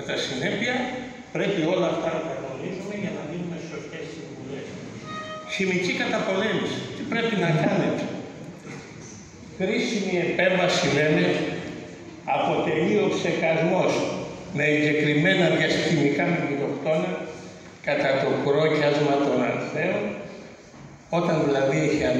Κατά συνέπεια, πρέπει όλα αυτά να τα γνωρίζουμε για να δίνουμε σωστές συμβουλές. Χημική καταπολέμηση. Τι πρέπει να κάνετε? Χρήσιμη επέμβαση, λένε, αποτελεί ο ψεκασμός με εγκεκριμένα διαστημικά μυκητοκτόνα κατά το κρόκιασμα των ανθέων, όταν δηλαδή έχει ανοίξει.